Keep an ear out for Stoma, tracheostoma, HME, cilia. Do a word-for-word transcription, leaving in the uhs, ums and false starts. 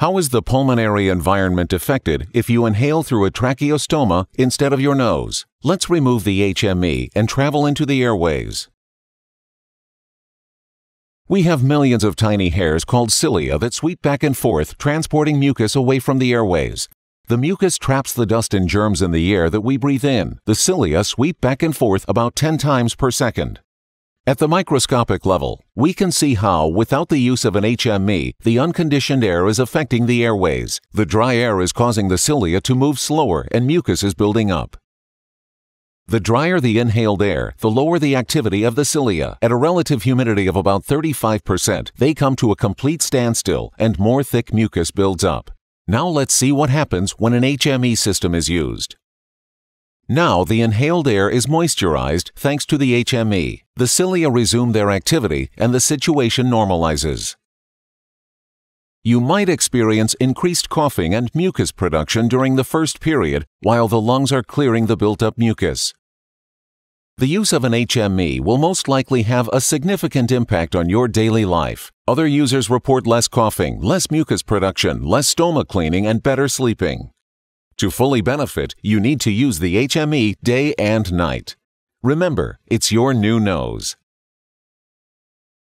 How is the pulmonary environment affected if you inhale through a tracheostoma instead of your nose? Let's remove the H M E and travel into the airways. We have millions of tiny hairs called cilia that sweep back and forth, transporting mucus away from the airways. The mucus traps the dust and germs in the air that we breathe in. The cilia sweep back and forth about ten times per second. At the microscopic level, we can see how, without the use of an H M E, the unconditioned air is affecting the airways. The dry air is causing the cilia to move slower and mucus is building up. The drier the inhaled air, the lower the activity of the cilia. At a relative humidity of about thirty-five percent, they come to a complete standstill and more thick mucus builds up. Now let's see what happens when an H M E system is used. Now the inhaled air is moisturized thanks to the H M E. The cilia resume their activity and the situation normalizes. You might experience increased coughing and mucus production during the first period while the lungs are clearing the built-up mucus. The use of an H M E will most likely have a significant impact on your daily life. Other users report less coughing, less mucus production, less stoma cleaning, and better sleeping. To fully benefit, you need to use the H M E day and night. Remember, it's your new nose.